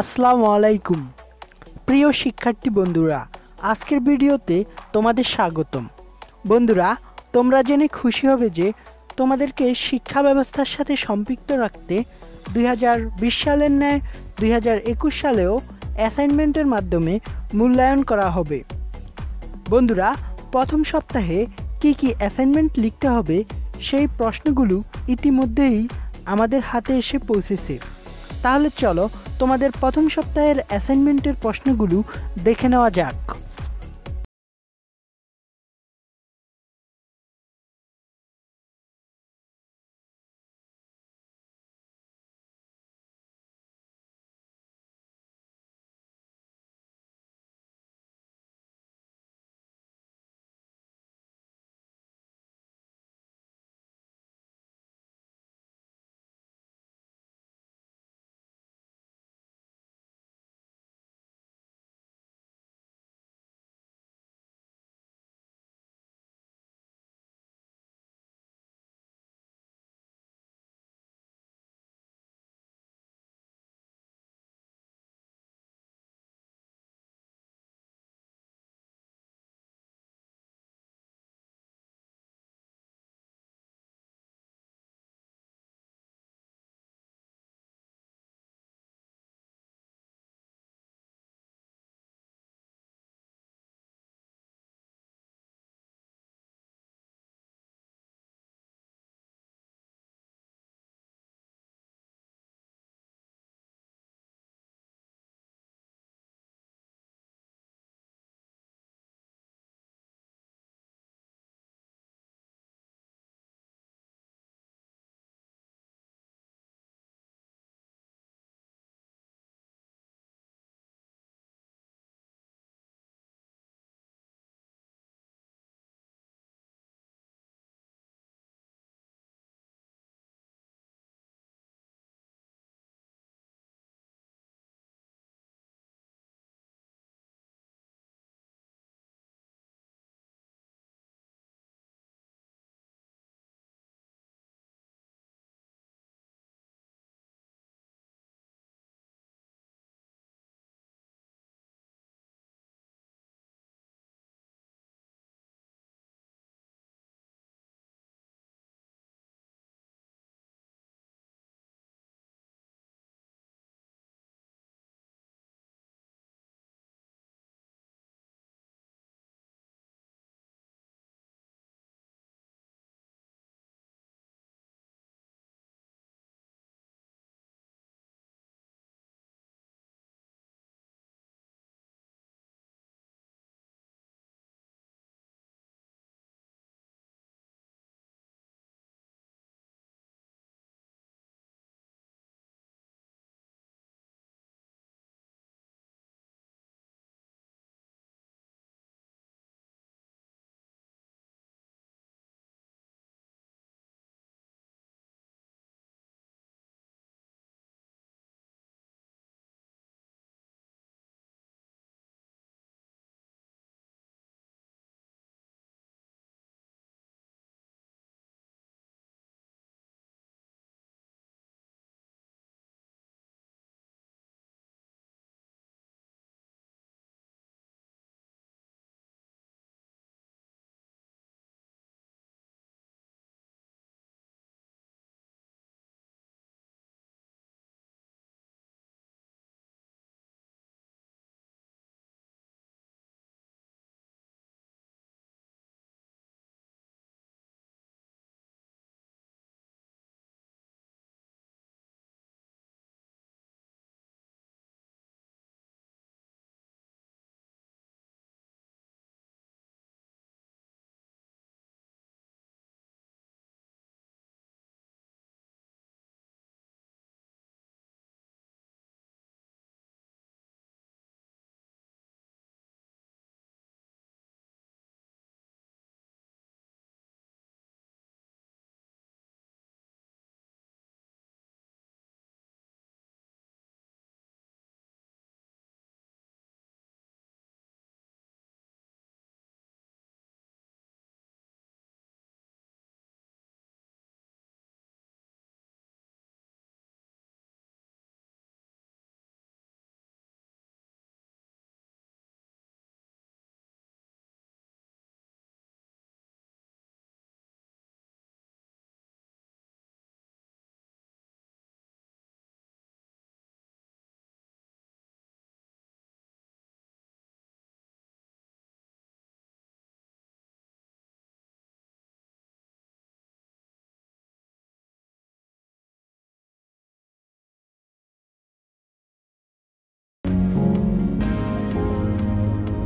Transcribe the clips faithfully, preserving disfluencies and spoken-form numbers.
আসসালামু আলাইকুম প্রিয় শিক্ষার্থী বন্ধুরা, আজকের ভিডিওতে তোমাদের স্বাগতম। বন্ধুরা, তোমরা জেনে খুশি হবে যে তোমাদেরকে শিক্ষা ব্যবস্থার সাথে সম্পৃক্ত রাখতে দুই হাজার বিশ সালের ন্যায় দুই হাজার একুশ সালেও অ্যাসাইনমেন্টের মাধ্যমে মূল্যায়ন করা হবে। বন্ধুরা, প্রথম সপ্তাহে কি কি অ্যাসাইনমেন্ট লিখতে হবে সেই প্রশ্নগুলো ইতিমধ্যেই আমাদের হাতে এসে পৌঁছেছে। তাহলে চলো তোমাদের প্রথম সপ্তাহের অ্যাসাইনমেন্টের প্রশ্নগুলো দেখে নেওয়া যাক।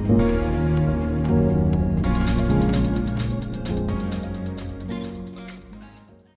Thank you.